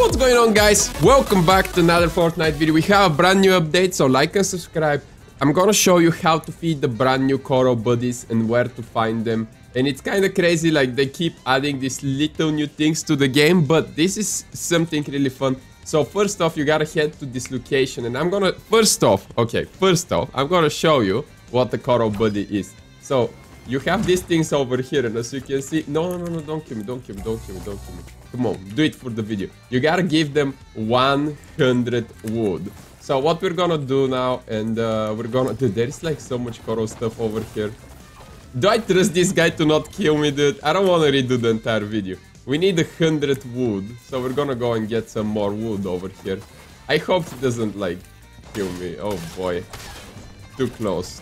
Hey, what's going on, guys? Welcome back to another Fortnite video. We have a brand new update, so like and subscribe. I'm gonna show you how to feed the brand new Coral Buddies and where to find them. And it's kind of crazy, like they keep adding these little new things to the game, but this is something really fun. So first off, you gotta head to this location, and I'm gonna first off I'm gonna show you what the Coral Buddy is. So you have these things over here, and as you can see, no, don't kill me, don't kill me. Come on, do it for the video. You gotta give them 100 wood. So what we're gonna do now, and we're gonna... Dude, there's like so much coral stuff over here. Do I trust this guy to not kill me, dude? I don't wanna redo the entire video. We need 100 wood, so we're gonna go and get some more wood over here. I hope he doesn't, like, kill me. Oh boy. Too close.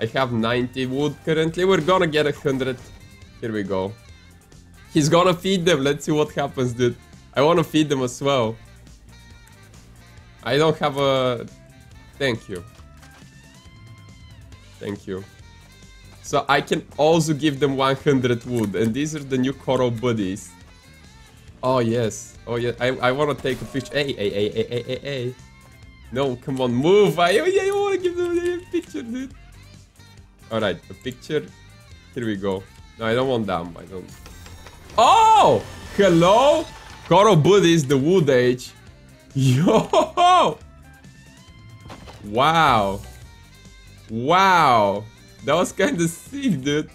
I have 90 wood currently. We're gonna get 100. Here we go. He's gonna feed them. Let's see what happens, dude. I wanna feed them as well. I don't have a... Thank you. So I can also give them 100 wood. And these are the new Coral Buddies. Oh, yes. Oh, yeah. I wanna take a picture. Hey. No, come on. Move. I wanna give them a picture, dude. Alright, a picture. Here we go. No, I don't want them. I don't... Oh! Hello! Coral Buddies, the wood age. Yo! Wow! That was kind of sick, dude.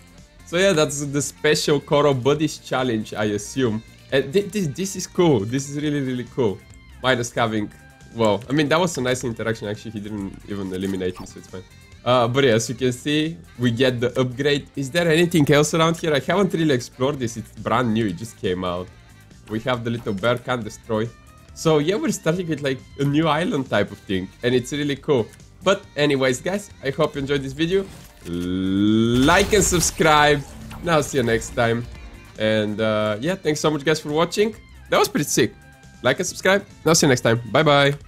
So yeah, that's the special Coral Buddies challenge, I assume. And this is cool. This is really, really cool. Minus having... Well, I mean, that was a nice interaction. Actually, he didn't even eliminate me, so it's fine. But yeah, as you can see, we get the upgrade. Is there anything else around here? I haven't really explored this. It's brand new. It just came out. We have the little bear can't destroy. So yeah, we're starting with like a new island type of thing. And it's really cool. But anyways, guys, I hope you enjoyed this video. Like and subscribe. And I'll see you next time. And yeah, thanks so much, guys, for watching. That was pretty sick. Like and subscribe. And I'll see you next time. Bye-bye.